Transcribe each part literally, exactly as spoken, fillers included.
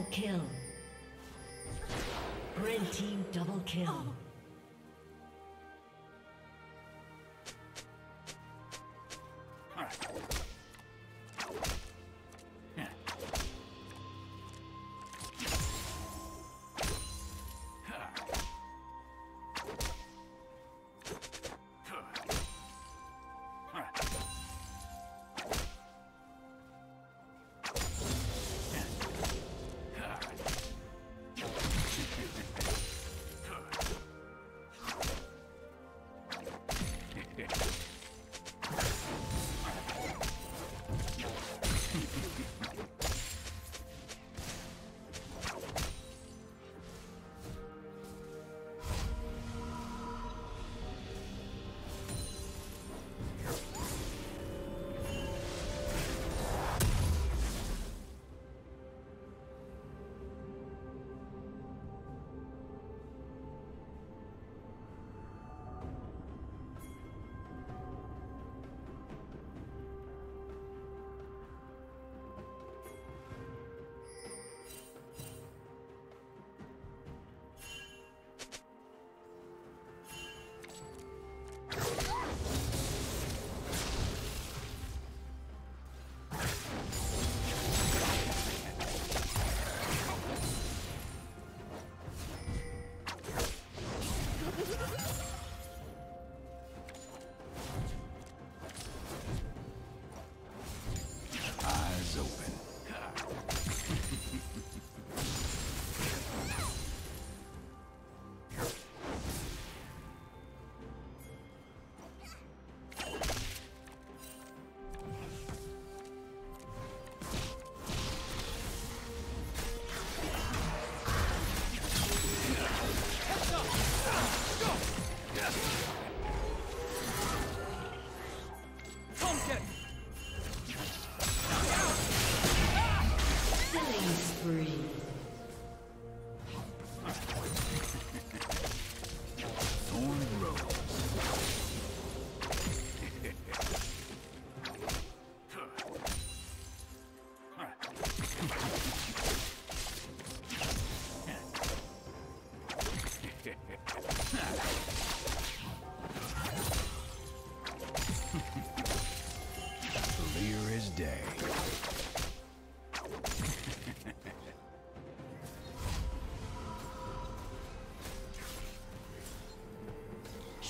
Double kill. Red team double kill. Oh.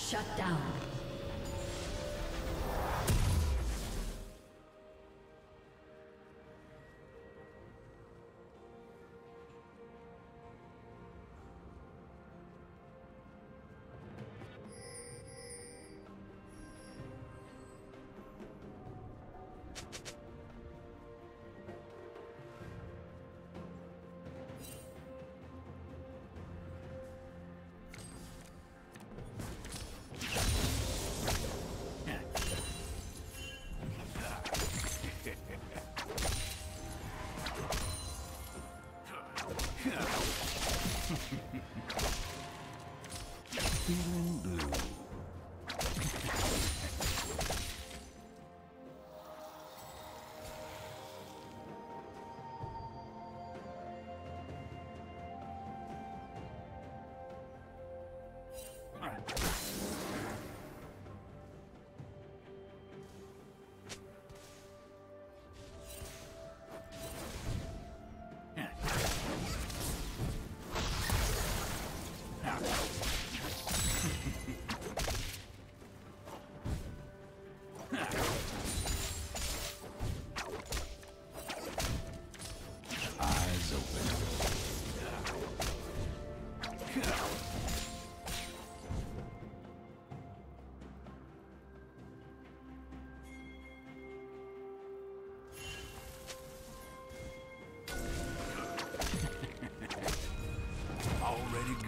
Shut down.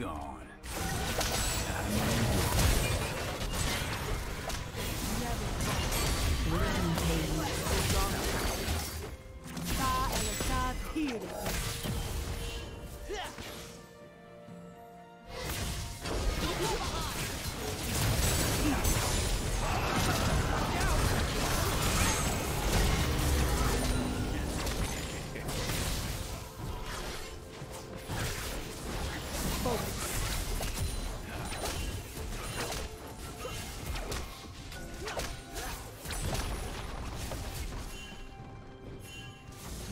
Gone. focus.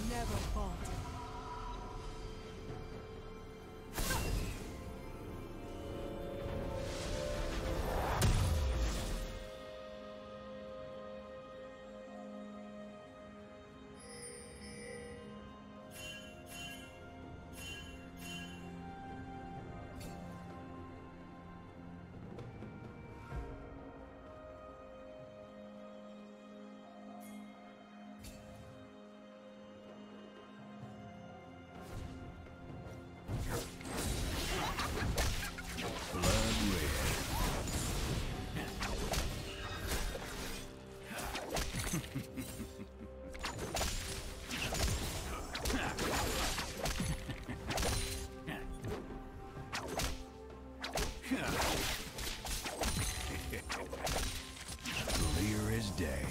Never falter. Clear as day.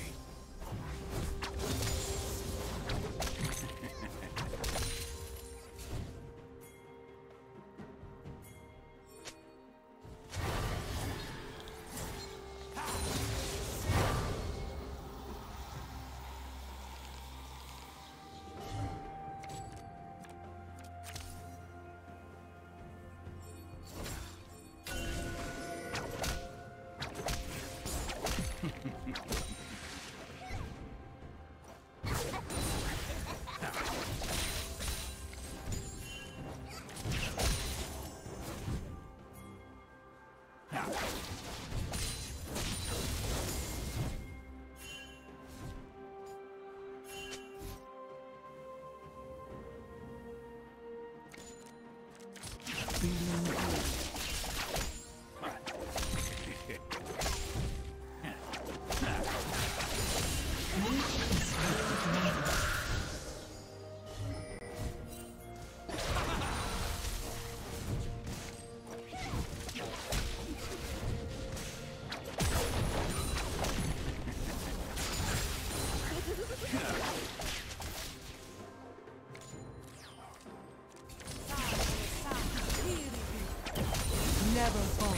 Never fall.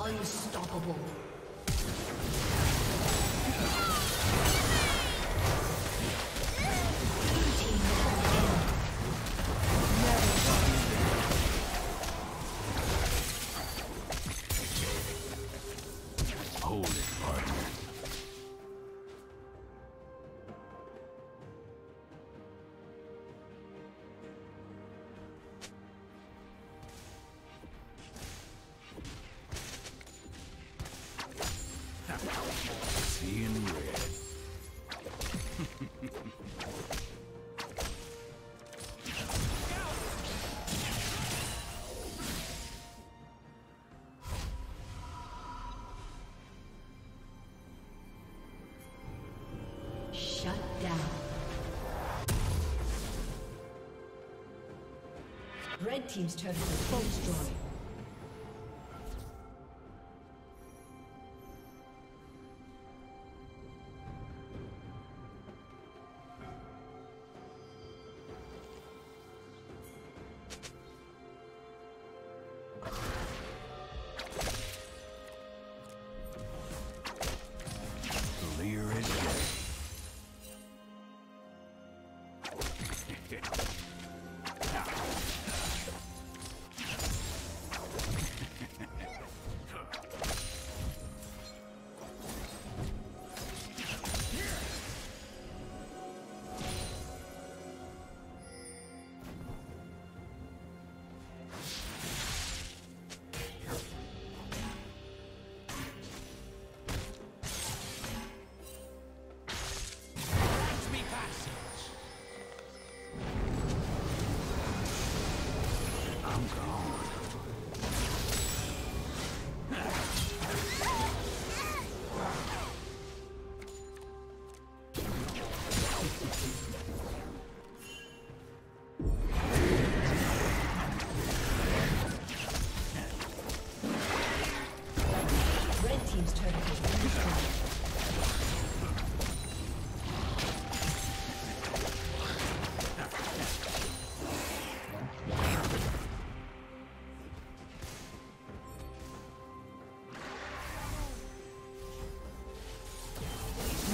Unstoppable. Red team's turret has been destroyed.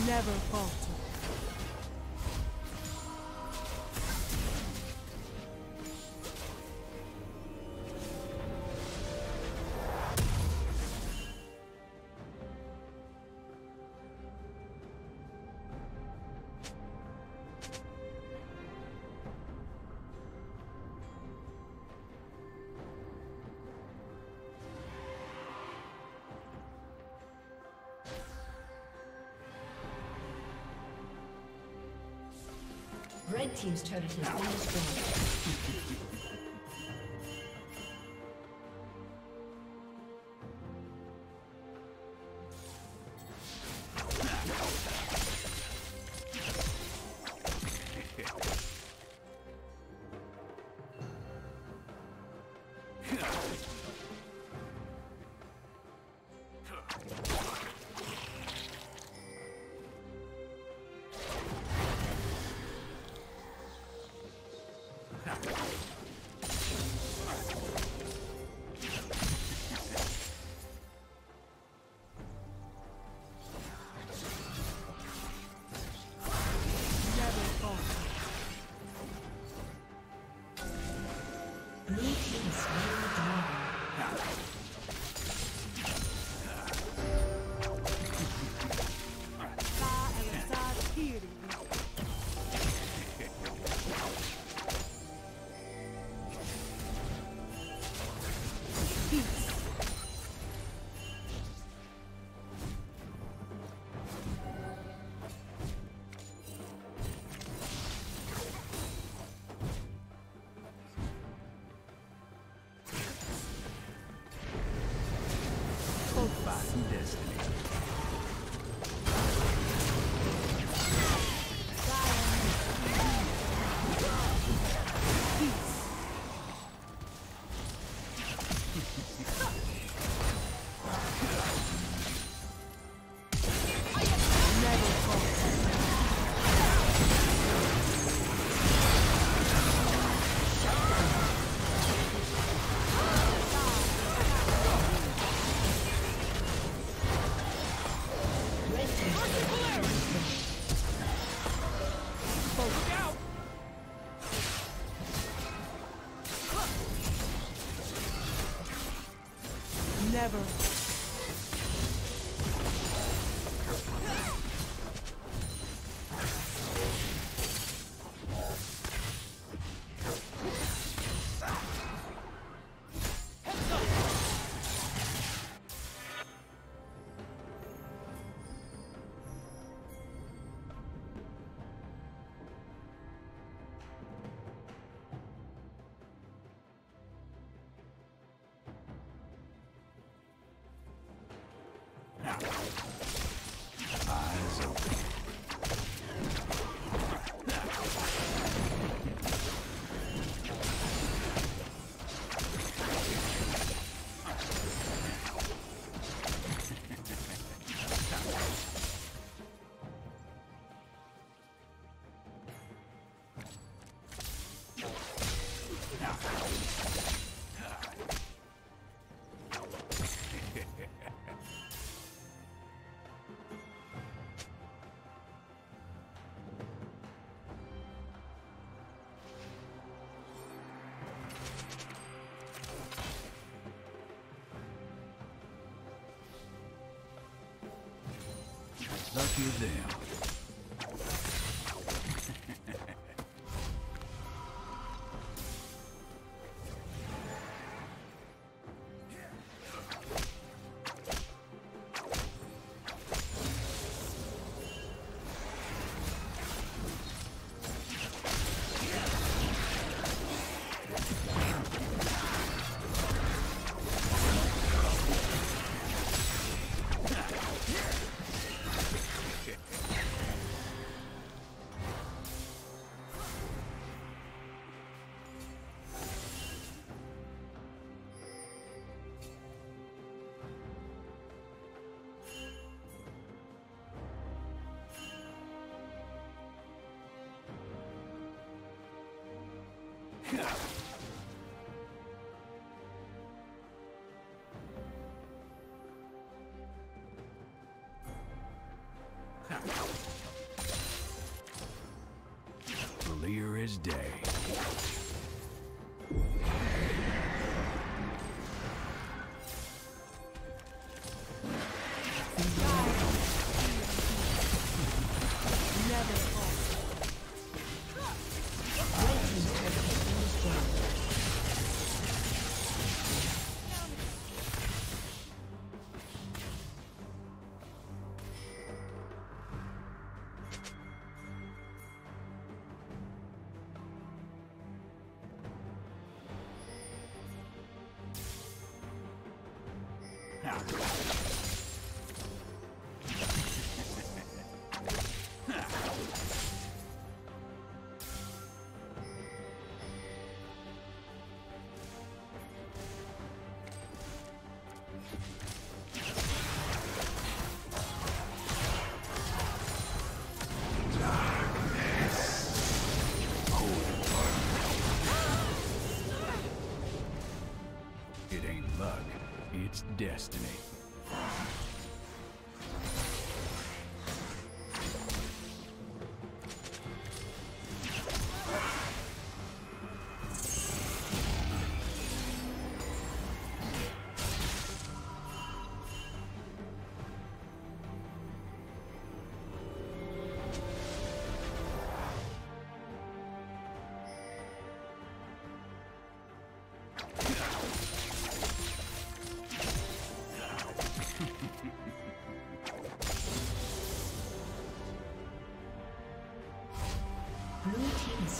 Never fall. Red team's turret has been destroyed. Never. Lucky them. Clear as day. Destiny.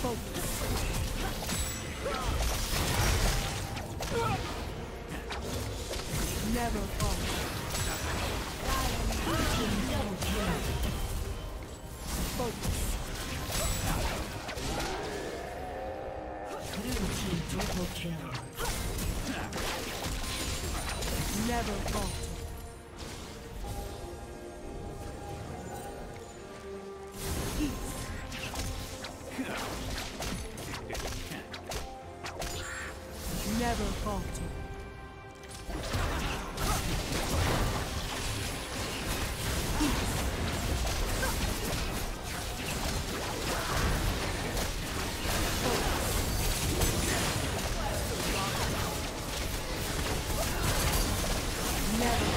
Fall. Never fall. Never fall. Never.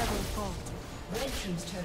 Terrible fault. Red team's turret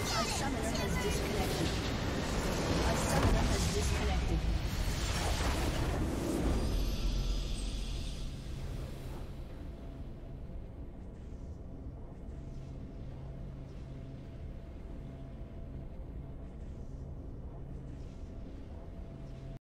Focus. A summoner has disconnected.